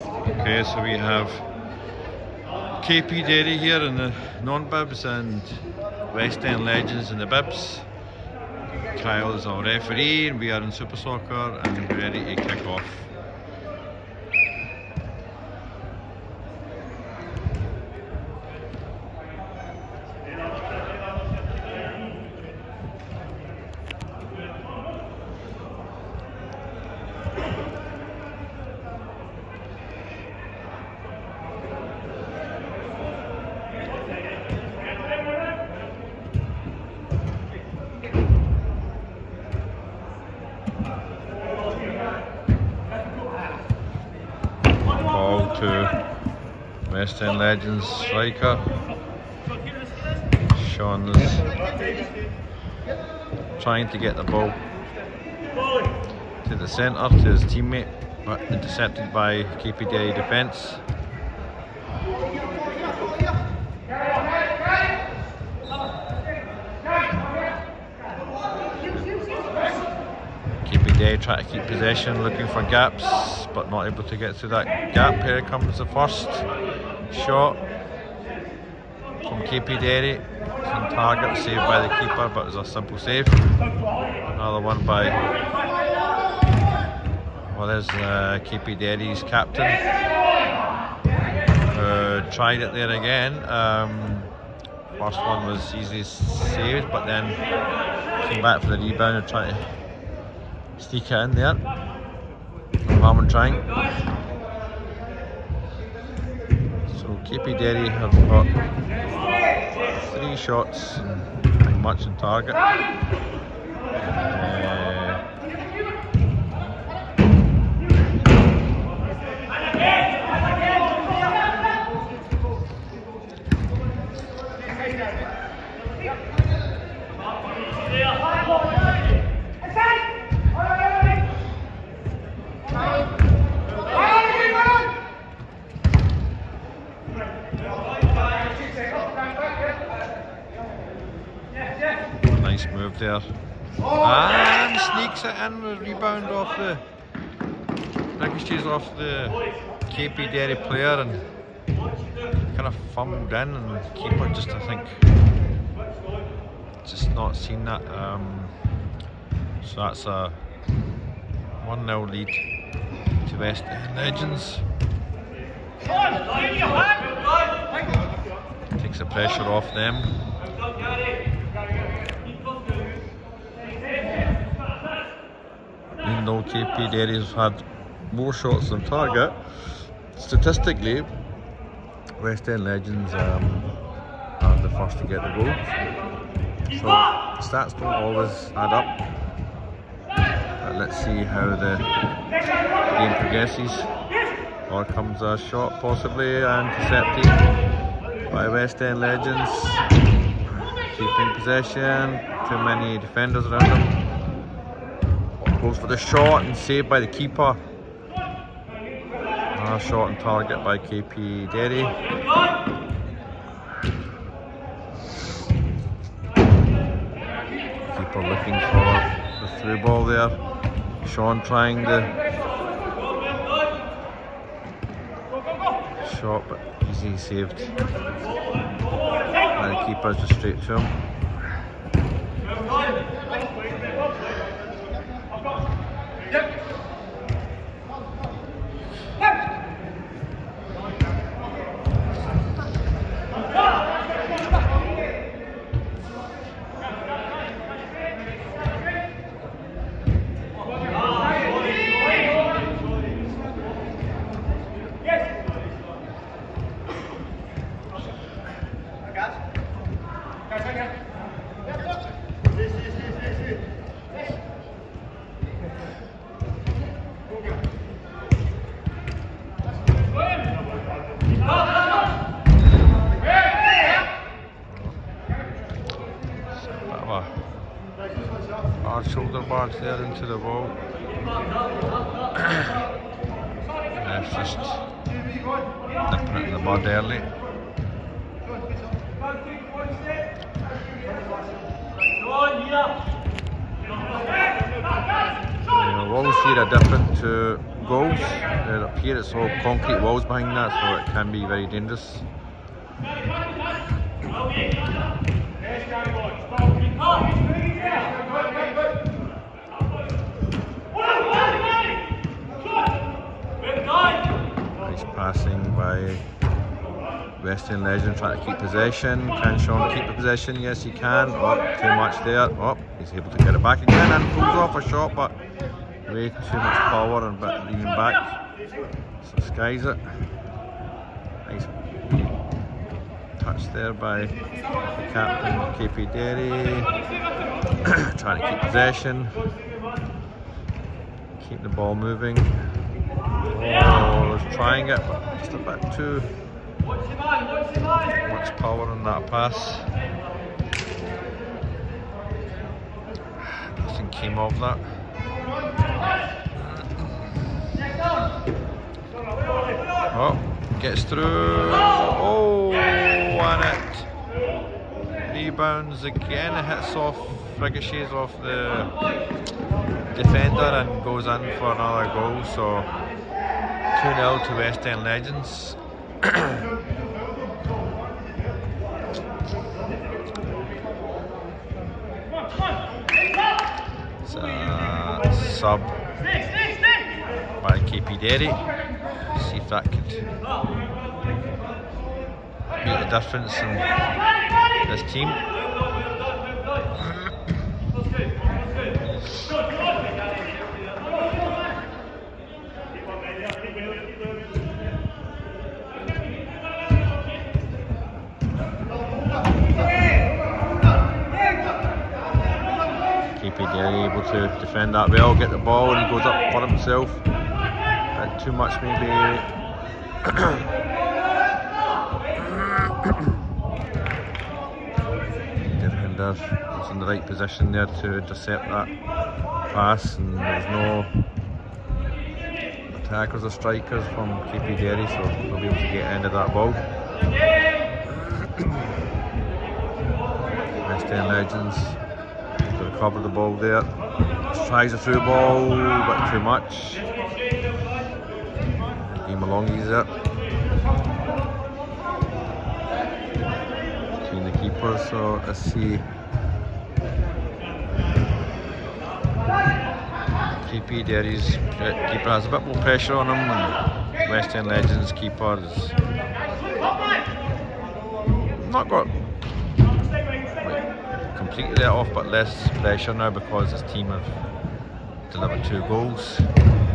Okay, so we have KP Derry here in the non-bibs and Westend Legends in the bibs. Kyle is our referee and we are in Super Soccer and we're ready to kick off. To Westend Legends striker Shaun is trying to get the ball to the centre to his teammate, but intercepted by KP Derry defence. KP Derry trying to keep possession, looking for gaps, but not able to get through that gap. Here comes the first shot from KP Derry. It's on target, saved by the keeper, but it was a simple save. Another one by, well, there's KP Derry's captain, who tried it there again. First one was easily saved, but then came back for the rebound and tried to sneak it in there. So KP Derry have got three shots and nothing much on target. Nice move there, and sneaks it in with a rebound off the, ricochets off the KP Derry player and kind of fumbled in, and the keeper just, I think, just not seen that. So that's a 1-0 lead to Westend Legends. Takes the pressure off them. Even though KP Derry has had more shots on target, statistically, Westend Legends are the first to get the goal. So stats don't always add up. But let's see how the game progresses. Or comes a shot, possibly, and intercepted by Westend Legends. Keeping possession, too many defenders around him. Goes for the shot and saved by the keeper. Another shot on target by KP Derry. Keeper looking for the through ball there. Shaun trying the shot, but easily saved. And the keeper's just straight to him. Our shoulder barge there into the wall. That's just nipping it in the bud early. We'll see a difference to goals. Up here it's all concrete walls behind that, so it can be very dangerous. Nice passing by Westend Legends, trying to keep possession. Can Shaun keep the possession? Yes, he can. Oh, too much there. Oh, he's able to get it back again and pulls off a shot, but way too much power and back, leaning back. So skies it. Nice touch there by the captain, KP Derry. Trying to keep possession. Keep the ball moving. Oh, he's trying it, but just a bit too much power in that pass. Nothing came of that. Oh, gets through. Oh, and it rebounds again. It hits off, ricochets off the defender and goes in for another goal. So 2-0 to Westend Legends. It's a sub by KP Derry. See if that could make the difference in this team. KP Derry able to defend that well, get the ball, and he goes up for himself. Too much maybe. Defender was in the right position there to intercept that pass, and there's no attackers or strikers from KP Derry, so they'll be able to get into that ball. Westend Legends to recover the ball there. Tries a through ball, but too much. Malongi's up between the keepers, so let's see. KP Derry's keeper has a bit more pressure on him, and Westend Legends keeper has not got completely let off, but less pressure now because his team have delivered 2 goals.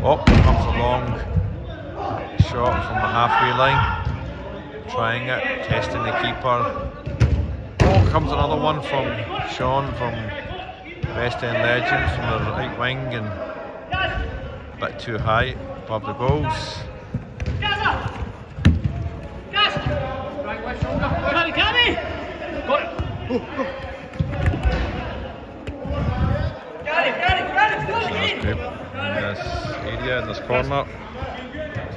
Oh, comes along. Shot from the halfway line, trying it, testing the keeper. Oh, comes another one from Shaun from Westend Legends from the right wing, and a bit too high above the goals. Gary, in this area, in this corner.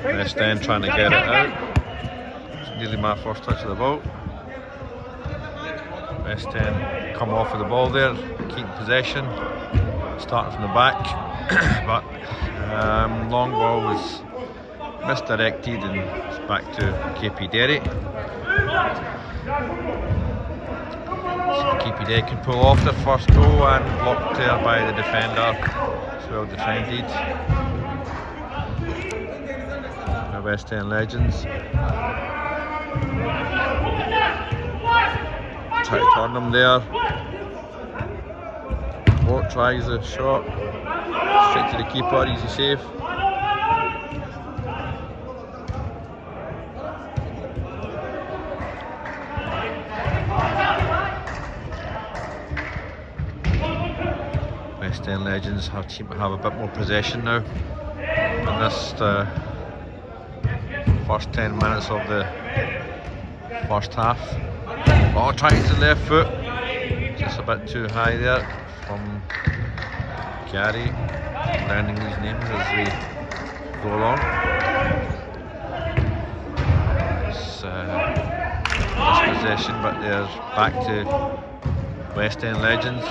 Westend trying to get it out. It's nearly my first touch of the ball. Westend come off with the ball there, keep possession, starting from the back, but long ball was misdirected and it's back to KP Derry. So KP Derry can pull off the first goal, and blocked there by the defender. It's well defended. Westend Legends try to turn them there. What tries a shot straight to the keeper, easy save. Westend Legends have a bit more possession now, and this first 10 minutes of the first half. Oh, tries the left foot, just a bit too high there from Gary, learning these names as we go along. It's possession, but they're back to Westend Legends.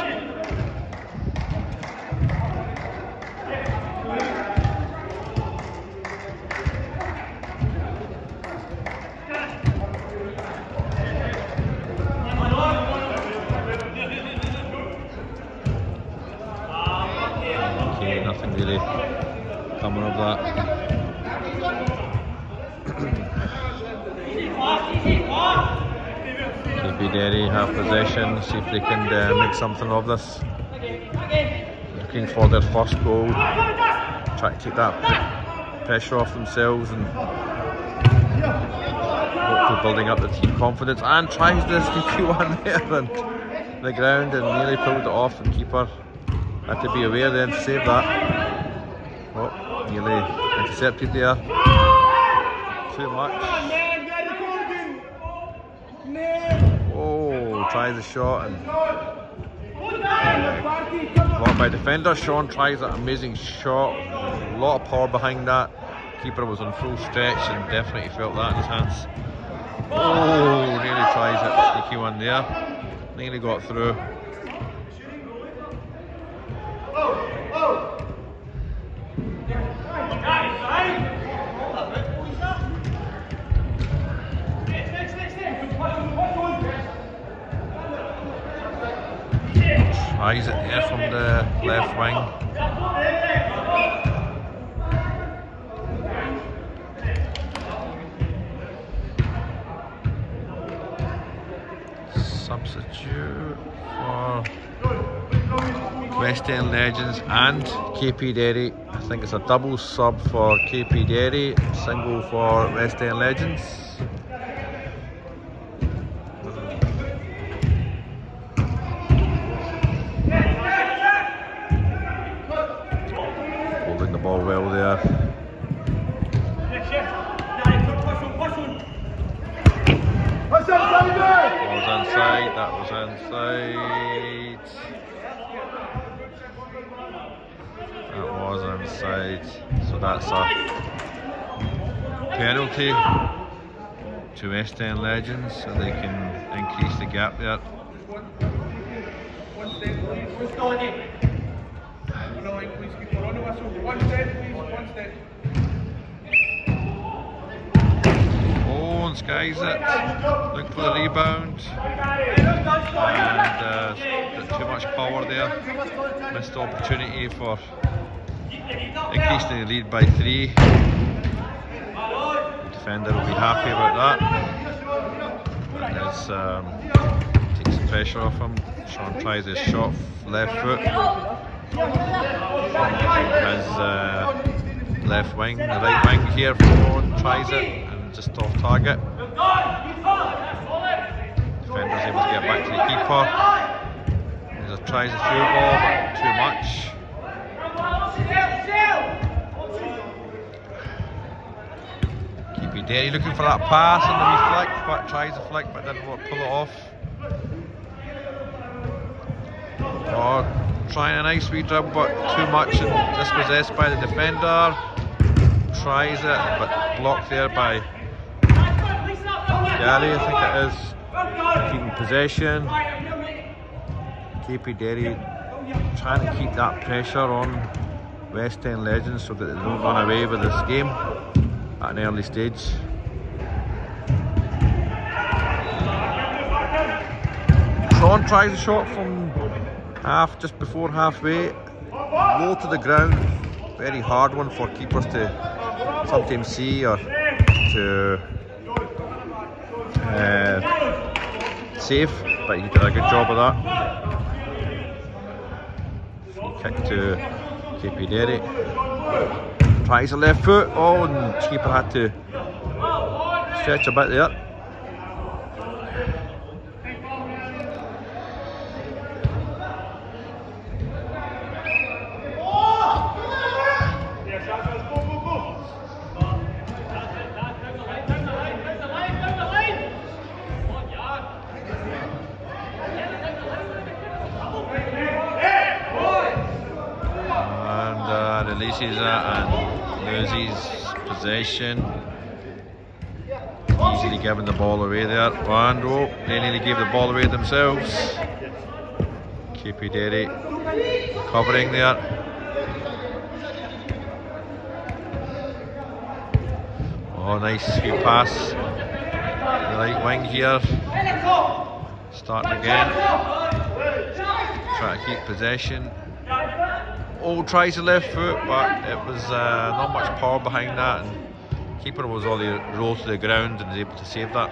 of that. KP Derry have possession, see if they can make something of this. Looking for their first goal, try to take that pressure off themselves and hopefully building up the team confidence. And tries this sneaky one there on the ground and nearly pulled it off the keeper. Had to be aware then to save that. Oh, nearly intercepted there. Too much. Oh, tries the shot and blocked by defender. Shaun tries that amazing shot. A lot of power behind that. Keeper was on full stretch and definitely felt that in his hands. Oh, really tries it. Sneaky one there. Nearly got through. Tries it there from the left wing. Substitute for Westend Legends and KP Derry. I think it's a double sub for KP Derry, single for Westend Legends. Ball well there. That was inside, that was inside. So that's a penalty to Westend Legends, so they can increase the gap there. Oh, and skies it. Look for the rebound. And too much power there. Missed opportunity for increasing the lead by 3. The defender will be happy about that. And it's, takes the pressure off him. Shaun tries his shot, left foot. Has left wing, the right wing here, Shaun tries it and just off target. Defender's able to get back to the keeper. There's a tries a through ball, but too much. KP Derry looking for that pass and the flick, but tries a flick but didn't want to pull it off. Oh, trying a nice wee dribble, but too much and dispossessed by the defender. Tries it, but blocked there by Gary, I think it is. Keeping possession. KP Derry trying to keep that pressure on Westend Legends so that they don't run away with this game at an early stage. Shaun tries a shot from half, just before halfway, low to the ground, very hard one for keepers to sometimes see or to save, but he did a good job of that. Free kick to KP Derry, tries a left foot, oh, and the keeper had to stretch a bit there. Releases that and loses possession. Easily giving the ball away there. And oh, they nearly gave the ball away themselves. KP Derry covering there. Oh, nice sweet pass. The right wing here. Starting again. Trying to keep possession. all tries to left foot, but it was not much power behind that, and keeper was all the roll to the ground and was able to save that.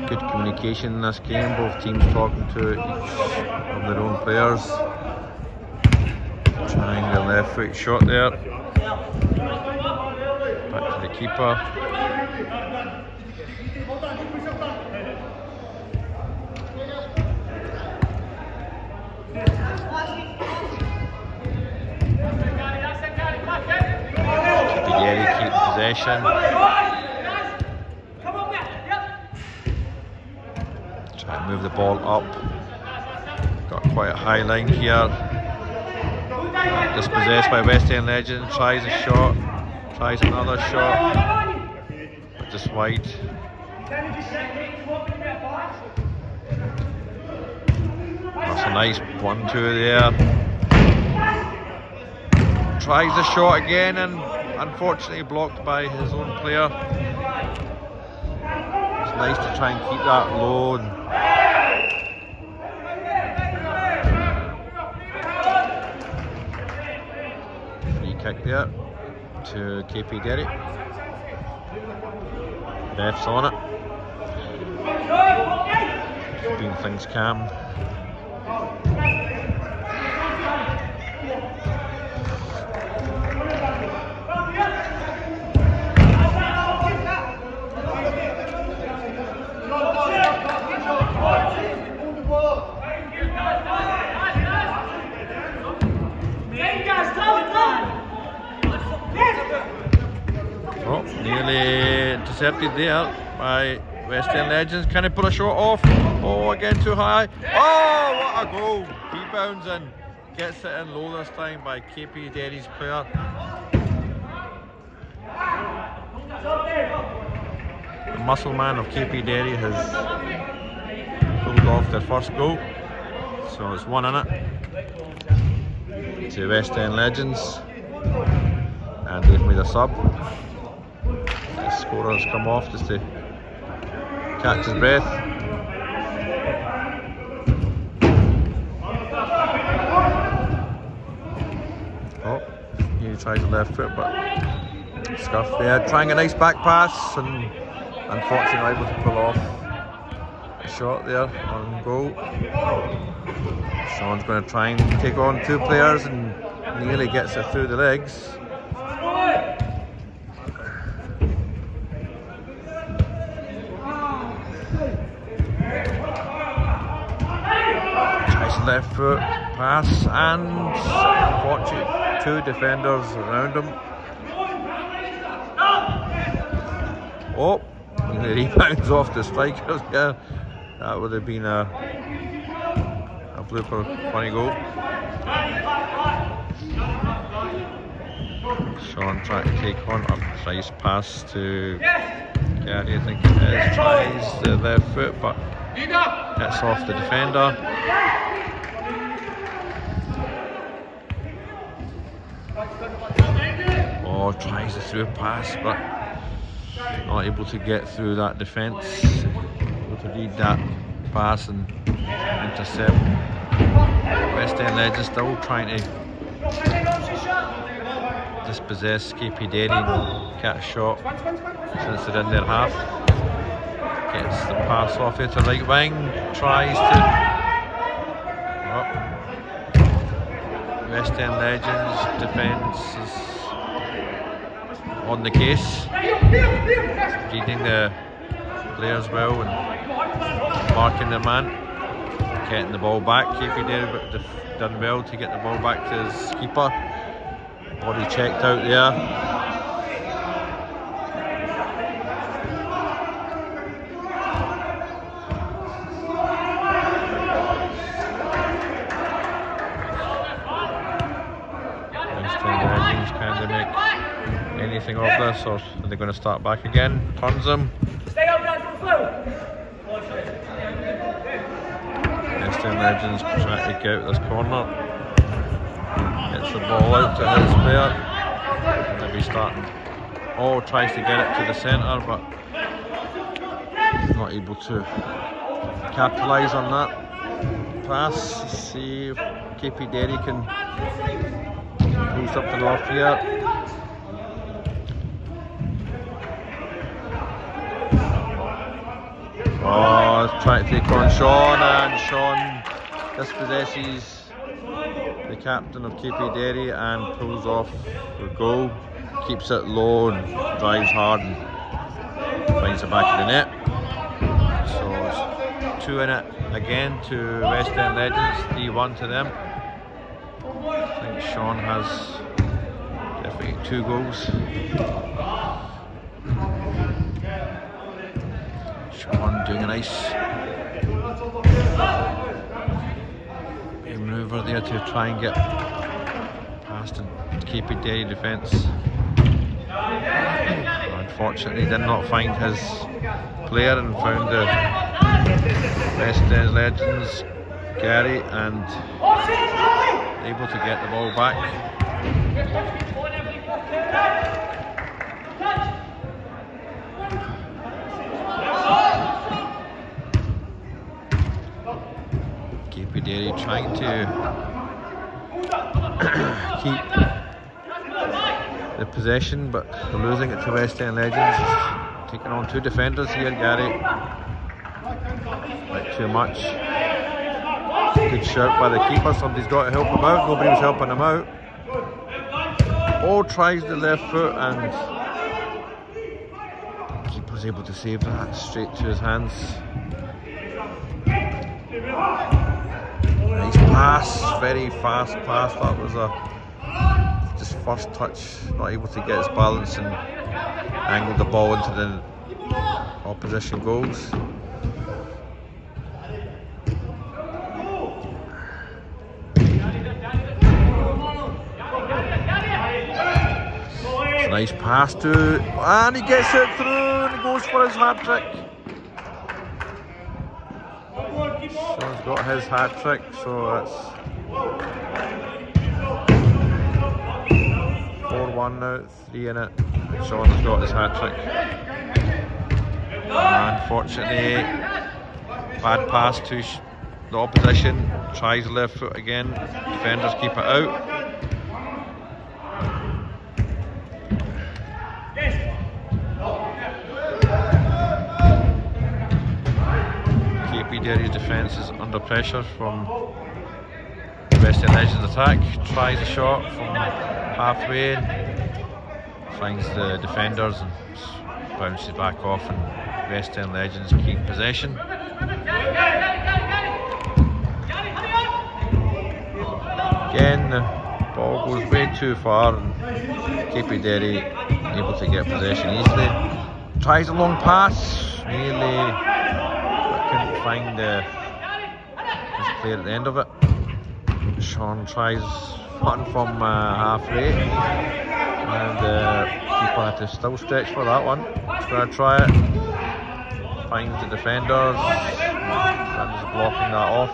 It's good communication in this game, both teams talking to each of their own players. Trying the left foot shot there. Back to the keeper. KP Derry keep possession. Try and move the ball up. Got quite a high line here. Dispossessed by Westend Legends, tries a shot, tries another shot, just wide. That's a nice 1-2 there. Tries the shot again and unfortunately blocked by his own player. It's nice to try and keep that low. And kick there to KP Derry. Ref's on it, keeping things calm. Nearly intercepted there by Westend Legends. Can he put a shot off? Oh, again too high. Oh, what a goal! He bounds in, gets it in low this time by KP Derry's player. The muscle man of KP Derry has pulled off their first goal, so it's 1-0 to Westend Legends, and they've made a sub. The scorer has come off just to catch his breath. Oh, he tried the left foot, but scuff there. Trying a nice back pass and unfortunately able to pull off a shot there on goal. Shaun's going to try and take on two players and nearly gets it through the legs. Left foot pass and unfortunately two defenders around him. Oh, and the rebounds off the strikers there. That would have been a blooper, funny goal. Shaun trying to take on a nice pass to Gary, I think it is. Tries the left foot, but that's off the defender. Oh, tries to through a pass, but not able to get through that defence. Able to read that pass and intercept. Westend Legends still trying to dispossess KP Derry and get a shot since they're in their half. Gets the pass off it to right wing, tries to. Oh. Westend Legends defence is on the case, reading the players well and marking their man, getting the ball back. KP Derry, but they've done well to get the ball back to his keeper. Body checked out there. Nice kind of make anything off this, or are they going to start back again? Turns him. Westend Legends trying to get out this corner. Gets the ball out to his player. to be starting. Oh, tries to get it to the centre, but not able to capitalise on that pass. See if KP Derry can pull something off here. Oh, he's trying to take on Shaun, and Shaun dispossesses the captain of KP Derry and pulls off the goal. Keeps it low and drives hard and finds the back of the net. So it's 2 in it again to Westend Legends, 3-1 to them. I think Shaun has definitely 2 goals. Shaun doing a nice manoeuvre there to try and get past the KP Derry defence. Unfortunately did not find his player and found the Westend Legends Gary and able to get the ball back. KP Derry trying to keep the possession, but they're losing it to Westend Legends. He's taking on 2 defenders here, Gary. Not too much. Good shout by the keeper. Somebody's got to help him out. Nobody was helping him out. Oh, tries the left foot, and the keeper's able to save that straight to his hands. Nice pass, very fast pass. That was a just first touch, not able to get his balance and angled the ball into the opposition goals. It's a nice pass to, and he gets it through and he goes for his hat trick. Shaun's got his hat trick, so that's 4-1 now, 3 in it. Shaun's got his hat trick. Unfortunately, bad pass to the opposition. Tries left foot again. Defenders keep it out. Derry's defence is under pressure from Westend Legends' attack. Tries a shot from halfway, finds the defenders and bounces back off, and Westend Legends keep possession. Again, the ball goes way too far and KP Derry able to get possession easily. Tries a long pass, nearly couldn't find his player at the end of it. Shaun tries one from halfway, and people had to still stretch for that one. He's going to try it, finds the defenders, and he's blocking that off.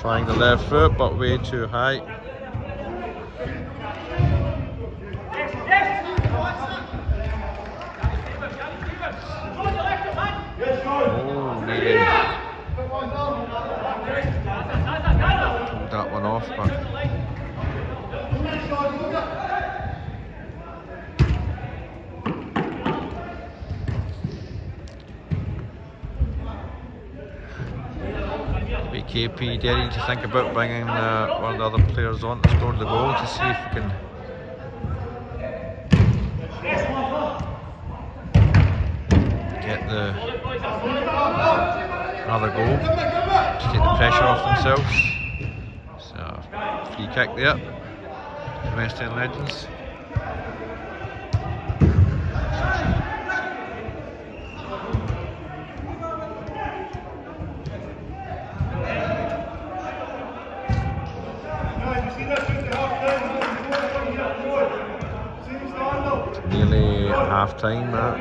Trying the left foot, but way too high. That one off, but KP Derry to think about bringing one of the other players on to score the goal to see if we can. Another goal to take the pressure off themselves. So free kick there for Westend Legends. It's nearly half time now.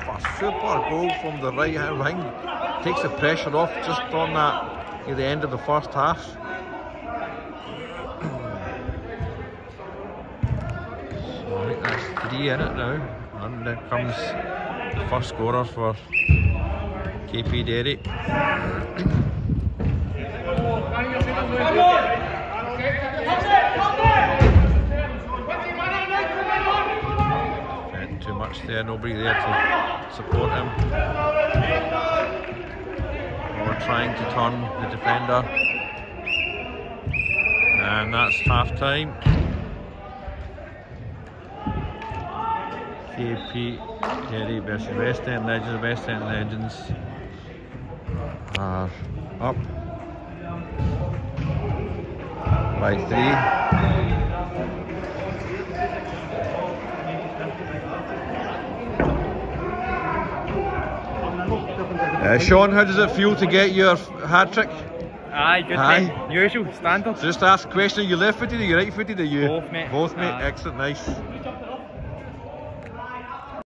off. A super goal from the right hand wing. Takes the pressure off just on that at the end of the first half. Sorry, that's three in it now. And then comes the first scorer for KP Derry. Too much there, nobody there to support him. We're trying to turn the defender. And that's half time. KP Derry versus Westend Legends. Westend Legends are up by 3. Shaun, how does it feel to get your hat-trick? Aye, good thing. Usual, standard. Just ask a question, are you left-footed, are you right-footed? Both, mate. Both, mate. Excellent, nice.